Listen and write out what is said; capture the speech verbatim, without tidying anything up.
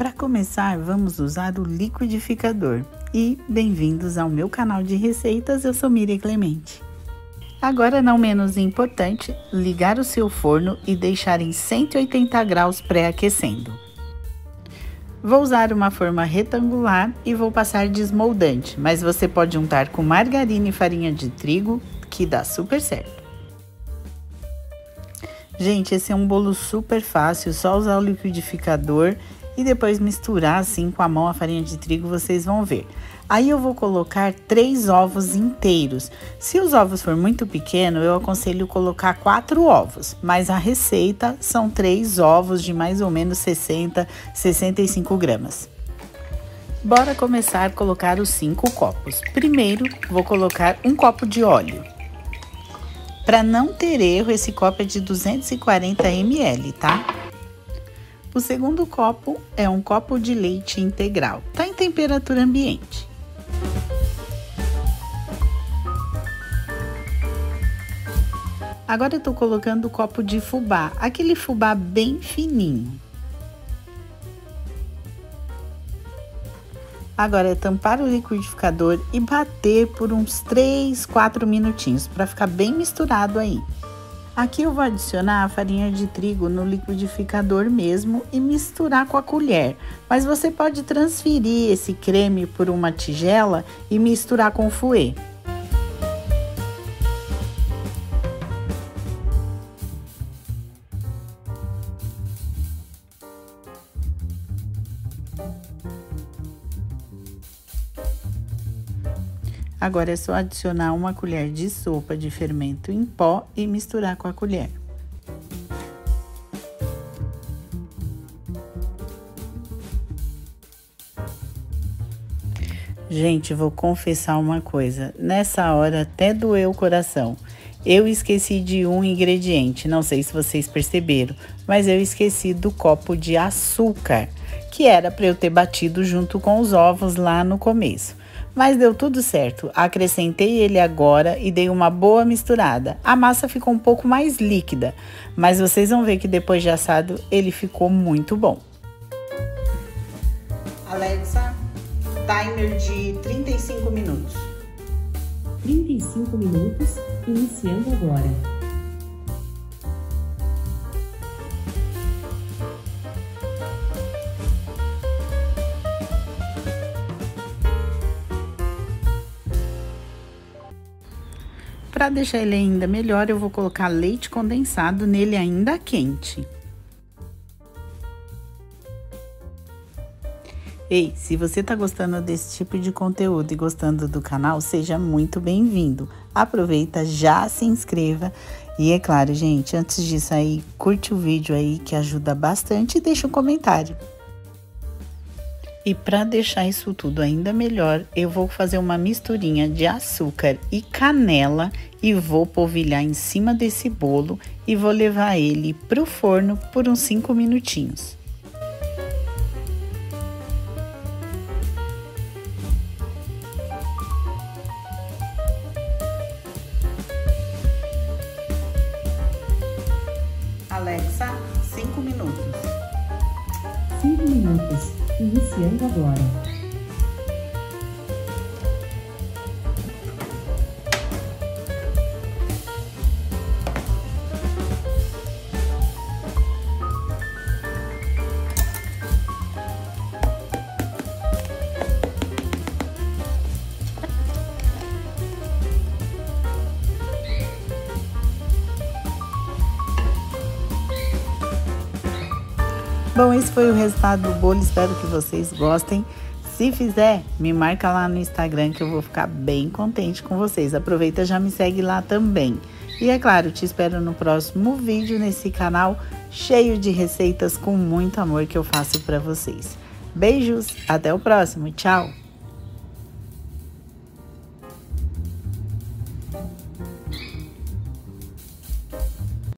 Para começar, vamos usar o liquidificador. E bem-vindos ao meu canal de receitas, eu sou Miriã Clemente. Agora, não menos importante, ligar o seu forno e deixar em cento e oitenta graus pré-aquecendo. Vou usar uma forma retangular e vou passar desmoldante, mas você pode untar com margarina e farinha de trigo, que dá super certo. Gente, esse é um bolo super fácil, só usar o liquidificador e depois misturar assim com a mão a farinha de trigo, vocês vão ver. Aí eu vou colocar três ovos inteiros. Se os ovos for muito pequeno, eu aconselho colocar quatro ovos, mas a receita são três ovos de mais ou menos sessenta, sessenta e cinco gramas. Bora começar a colocar os cinco copos. Primeiro, vou colocar um copo de óleo. Para não ter erro, esse copo é de duzentos e quarenta mililitros, tá? O segundo copo é um copo de leite integral, tá em temperatura ambiente. Agora eu tô colocando o copo de fubá, aquele fubá bem fininho. Agora é tampar o liquidificador e bater por uns três, quatro minutinhos, para ficar bem misturado aí. Aqui eu vou adicionar a farinha de trigo no liquidificador mesmo e misturar com a colher. Mas você pode transferir esse creme por uma tigela e misturar com o fouet. Agora é só adicionar uma colher de sopa de fermento em pó e misturar com a colher. Gente, vou confessar uma coisa, nessa hora até doeu o coração. Eu esqueci de um ingrediente, não sei se vocês perceberam, mas eu esqueci do copo de açúcar, que era para eu ter batido junto com os ovos lá no começo. Mas deu tudo certo, acrescentei ele agora e dei uma boa misturada. A massa ficou um pouco mais líquida, mas vocês vão ver que depois de assado ele ficou muito bom. Alexa, timer de trinta e cinco minutos. trinta e cinco minutos, iniciando agora. Para deixar ele ainda melhor, eu vou colocar leite condensado nele ainda quente. Ei, se você tá gostando desse tipo de conteúdo e gostando do canal, seja muito bem-vindo. Aproveita, já se inscreva. E é claro, gente, antes disso aí, curte o vídeo aí que ajuda bastante e deixa um comentário. E para deixar isso tudo ainda melhor, eu vou fazer uma misturinha de açúcar e canela e vou polvilhar em cima desse bolo e vou levar ele pro forno por uns cinco minutinhos. Alexa, cinco minutos. cinco minutos. Iniciando agora. Bom, esse foi o resultado do bolo, espero que vocês gostem. Se fizer, me marca lá no Instagram que eu vou ficar bem contente com vocês. Aproveita e já me segue lá também. E é claro, te espero no próximo vídeo nesse canal cheio de receitas com muito amor que eu faço para vocês. Beijos, até o próximo, tchau!